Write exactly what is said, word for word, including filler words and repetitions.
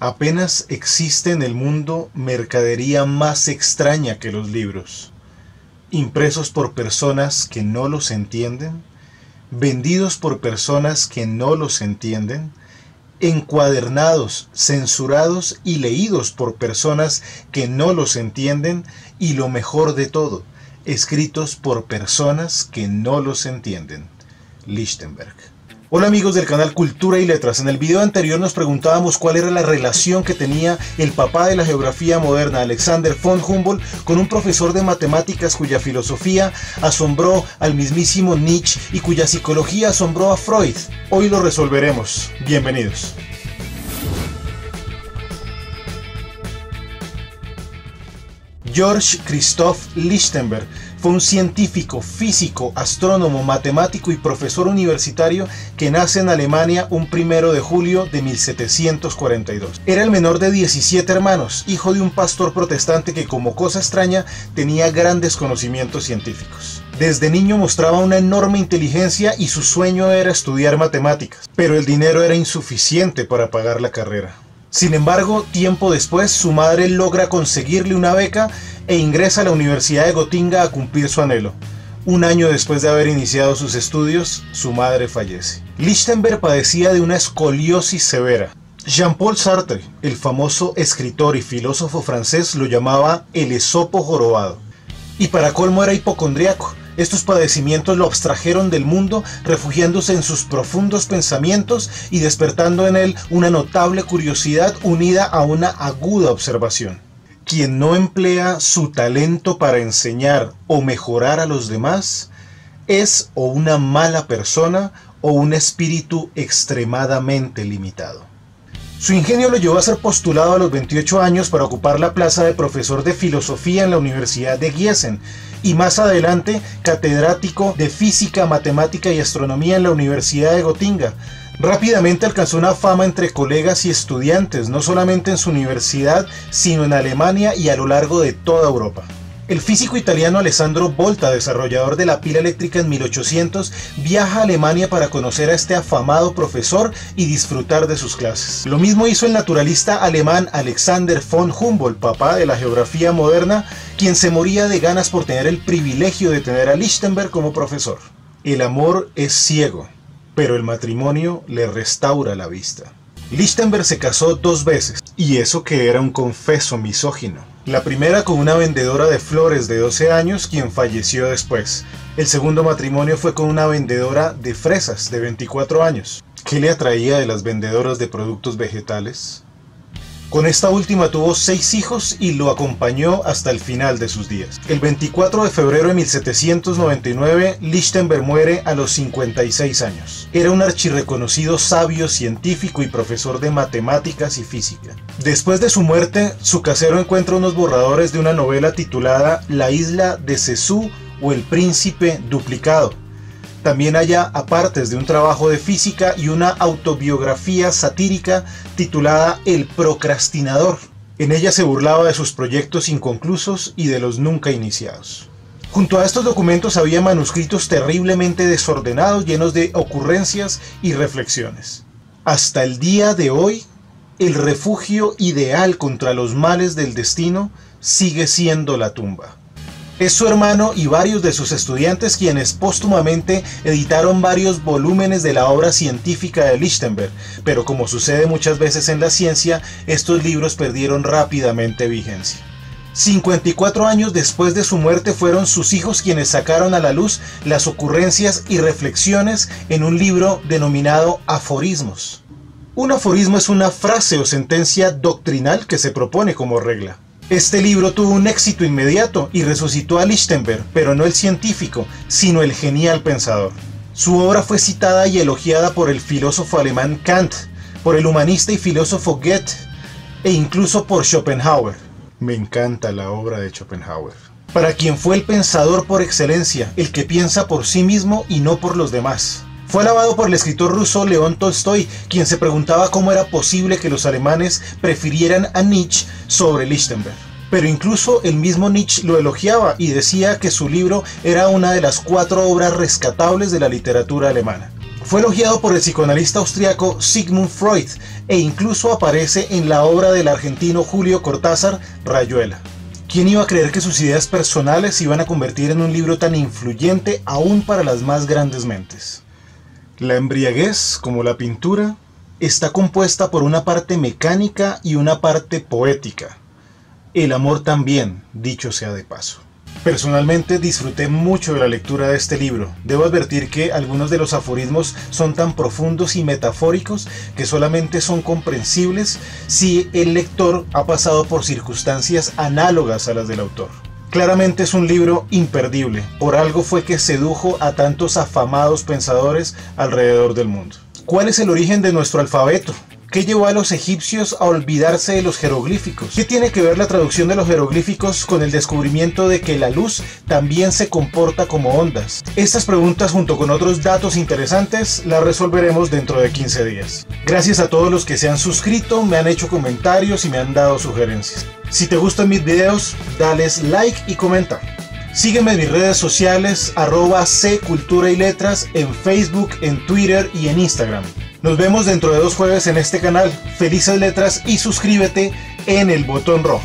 Apenas existe en el mundo mercadería más extraña que los libros, impresos por personas que no los entienden, vendidos por personas que no los entienden, encuadernados, censurados y leídos por personas que no los entienden, y lo mejor de todo, escritos por personas que no los entienden. Lichtenberg. Hola amigos del canal Cultura y Letras. En el video anterior nos preguntábamos cuál era la relación que tenía el papá de la geografía moderna, Alexander von Humboldt, con un profesor de matemáticas cuya filosofía asombró al mismísimo Nietzsche y cuya psicología asombró a Freud. Hoy lo resolveremos. Bienvenidos. George Christoph Lichtenberg fue un científico, físico, astrónomo, matemático y profesor universitario que nace en Alemania un primero de julio de mil setecientos cuarenta y dos. Era el menor de diecisiete hermanos, hijo de un pastor protestante que, como cosa extraña, tenía grandes conocimientos científicos. Desde niño mostraba una enorme inteligencia y su sueño era estudiar matemáticas, pero el dinero era insuficiente para pagar la carrera. Sin embargo, tiempo después, su madre logra conseguirle una beca e ingresa a la Universidad de Gotinga a cumplir su anhelo. Un año después de haber iniciado sus estudios, su madre fallece. Lichtenberg padecía de una escoliosis severa. Jean-Paul Sartre, el famoso escritor y filósofo francés, lo llamaba el esopo jorobado. Y para colmo era hipocondríaco. Estos padecimientos lo abstrajeron del mundo, refugiándose en sus profundos pensamientos y despertando en él una notable curiosidad unida a una aguda observación. Quien no emplea su talento para enseñar o mejorar a los demás es o una mala persona o un espíritu extremadamente limitado. Su ingenio lo llevó a ser postulado a los veintiocho años para ocupar la plaza de profesor de filosofía en la Universidad de Gießen y más adelante catedrático de física, matemática y astronomía en la Universidad de Gotinga. Rápidamente alcanzó una fama entre colegas y estudiantes, no solamente en su universidad, sino en Alemania y a lo largo de toda Europa. El físico italiano Alessandro Volta, desarrollador de la pila eléctrica en mil ochocientos, viaja a Alemania para conocer a este afamado profesor y disfrutar de sus clases. Lo mismo hizo el naturalista alemán Alexander von Humboldt, papá de la geografía moderna, quien se moría de ganas por tener el privilegio de tener a Lichtenberg como profesor. El amor es ciego, pero el matrimonio le restaura la vista. Lichtenberg se casó dos veces, y eso que era un confeso misógino. La primera con una vendedora de flores de doce años, quien falleció después. El segundo matrimonio fue con una vendedora de fresas de veinticuatro años. ¿Qué le atraía de las vendedoras de productos vegetales? Con esta última tuvo seis hijos y lo acompañó hasta el final de sus días. El veinticuatro de febrero de mil setecientos noventa y nueve, Lichtenberg muere a los cincuenta y seis años. Era un archirreconocido sabio, científico y profesor de matemáticas y física. Después de su muerte, su casero encuentra unos borradores de una novela titulada La Isla de Cesú o El Príncipe Duplicado. También halla apartes de un trabajo de física y una autobiografía satírica titulada El Procrastinador. En ella se burlaba de sus proyectos inconclusos y de los nunca iniciados. Junto a estos documentos había manuscritos terriblemente desordenados, llenos de ocurrencias y reflexiones. Hasta el día de hoy, el refugio ideal contra los males del destino sigue siendo la tumba. Es su hermano y varios de sus estudiantes quienes póstumamente editaron varios volúmenes de la obra científica de Lichtenberg, pero como sucede muchas veces en la ciencia, estos libros perdieron rápidamente vigencia. cincuenta y cuatro años después de su muerte fueron sus hijos quienes sacaron a la luz las ocurrencias y reflexiones en un libro denominado Aforismos. Un aforismo es una frase o sentencia doctrinal que se propone como regla. Este libro tuvo un éxito inmediato y resucitó a Lichtenberg, pero no el científico, sino el genial pensador. Su obra fue citada y elogiada por el filósofo alemán Kant, por el humanista y filósofo Goethe, e incluso por Schopenhauer. Me encanta la obra de Schopenhauer. Para quien fue el pensador por excelencia, el que piensa por sí mismo y no por los demás. Fue alabado por el escritor ruso León Tolstoy, quien se preguntaba cómo era posible que los alemanes prefirieran a Nietzsche sobre Lichtenberg. Pero incluso el mismo Nietzsche lo elogiaba y decía que su libro era una de las cuatro obras rescatables de la literatura alemana. Fue elogiado por el psicoanalista austriaco Sigmund Freud e incluso aparece en la obra del argentino Julio Cortázar, Rayuela. ¿Quién iba a creer que sus ideas personales se iban a convertir en un libro tan influyente aún para las más grandes mentes? La embriaguez, como la pintura, está compuesta por una parte mecánica y una parte poética. El amor también, dicho sea de paso. Personalmente disfruté mucho de la lectura de este libro. Debo advertir que algunos de los aforismos son tan profundos y metafóricos que solamente son comprensibles si el lector ha pasado por circunstancias análogas a las del autor. Claramente es un libro imperdible, por algo fue que sedujo a tantos afamados pensadores alrededor del mundo. ¿Cuál es el origen de nuestro alfabeto? ¿Qué llevó a los egipcios a olvidarse de los jeroglíficos? ¿Qué tiene que ver la traducción de los jeroglíficos con el descubrimiento de que la luz también se comporta como ondas? Estas preguntas, junto con otros datos interesantes, las resolveremos dentro de quince días. Gracias a todos los que se han suscrito, me han hecho comentarios y me han dado sugerencias. Si te gustan mis videos, dales like y comenta. Sígueme en mis redes sociales, arroba ccultura y letras, en Facebook, en Twitter y en Instagram. Nos vemos dentro de dos jueves en este canal. Felices letras y suscríbete en el botón rojo.